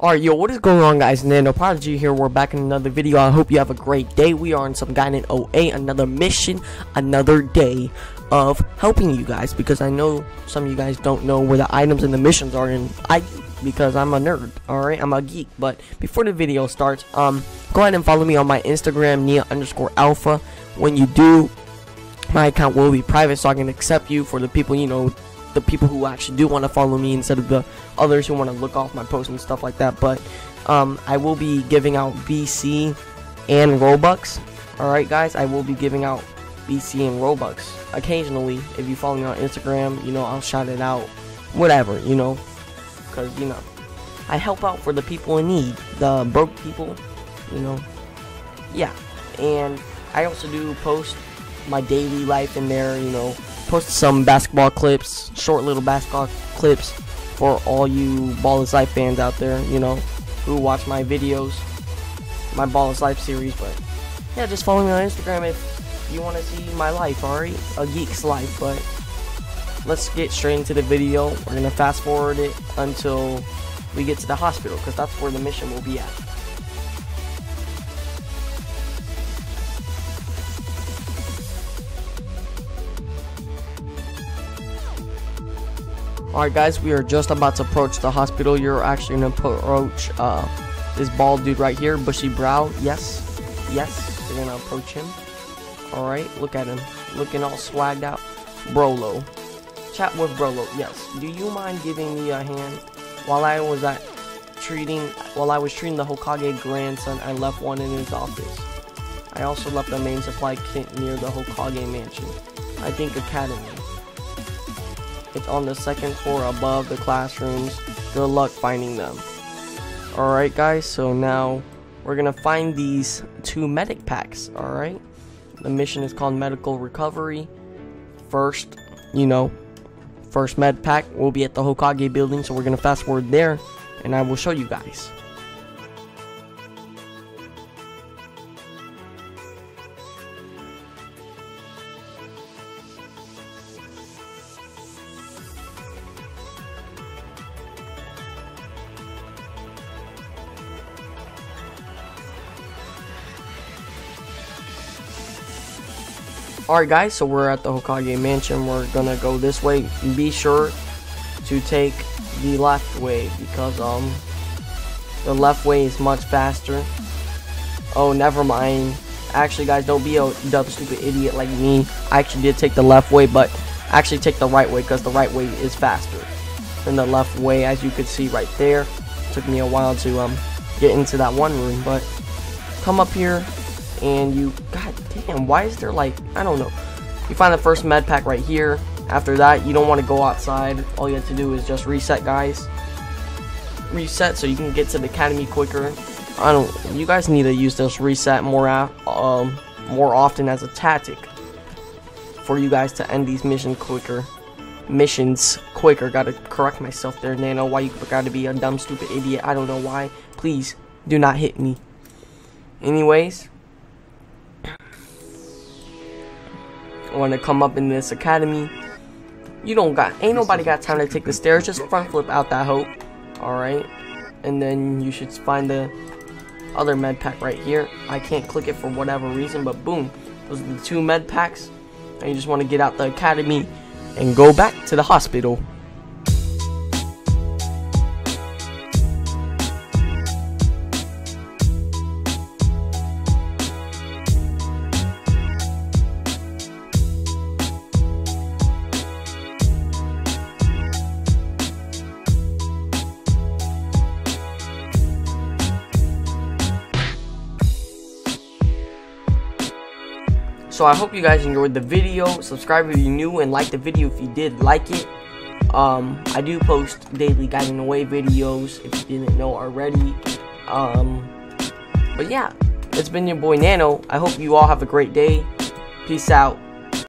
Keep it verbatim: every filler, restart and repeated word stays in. Alright, yo, what is going on, guys? NanoProdigy here. We're back in another video. I hope you have a great day. We are on some Gaiden O A, another mission, another day of helping you guys, because I know some of you guys don't know where the items and the missions are, and I, because I'm a nerd, alright? I'm a geek. But before the video starts, um, go ahead and follow me on my Instagram, Nia underscore alpha. When you do, my account will be private, so I can accept you for the people, you know, the people who actually do want to follow me instead of the others who want to look off my posts and stuff like that. But um, I will be giving out V C and Robux. Alright, guys, I will be giving out V C and Robux occasionally. If you follow me on Instagram, you know, I'll shout it out, whatever, you know, because, you know, I help out for the people in need, the broke people, you know. Yeah, and I also do post my daily life in there, you know. Post some basketball clips, short little basketball clips for all you Ball is Life fans out there, you know, who watch my videos, my Ball is Life series. But yeah, just follow me on Instagram if you want to see my life, alright? A geek's life. But let's get straight into the video. We're going to fast forward it until we get to the hospital, because that's where the mission will be at. Alright, guys, we are just about to approach the hospital. You're actually going to approach uh, this bald dude right here, bushy brow. Yes, yes, you're going to approach him. Alright, look at him, looking all swagged out. Brolo. Chat with Brolo, yes. Do you mind giving me a hand? While I was at treating, while I was treating the Hokage grandson, I left one in his office. I also left a main supply kit near the Hokage mansion. I think academy. It's on the second floor above the classrooms. Good luck finding them. Alright, guys, so now we're gonna find these two medic packs. Alright, the mission is called medical recovery. First, you know, first med pack will be at the Hokage building, so we're gonna fast forward there and I will show you guys. Alright, guys, so we're at the Hokage mansion. We're gonna go this way. Be sure to take the left way, because um the left way is much faster. Oh, never mind. Actually, guys, don't be a dumb stupid idiot like me. I actually did take the left way, but actually take the right way, because the right way is faster than the left way, as you could see right there. Took me a while to um get into that one room, but come up here. And you, god damn, why is there, like, I don't know. You find the first med pack right here. After that, you don't want to go outside. All you have to do is just reset, guys. Reset so you can get to the academy quicker. I don't, you guys need to use this reset more um more often as a tactic for you guys to end these mission quicker. Missions quicker. Gotta correct myself there, Nano. Why you gotta be a dumb stupid idiot? I don't know why. Please do not hit me. Anyways, want to come up in this academy. You don't got, ain't nobody got time to take the stairs. Just front flip out that hope. Alright, and then you should find the other med pack right here. I can't click it for whatever reason, but boom, those are the two med packs. And you just want to get out the academy and go back to the hospital. So I hope you guys enjoyed the video. Subscribe if you're new, and like the video if you did like it. Um, I do post daily Gaiden O A videos if you didn't know already. Um, but yeah, it's been your boy Nano. I hope you all have a great day. Peace out.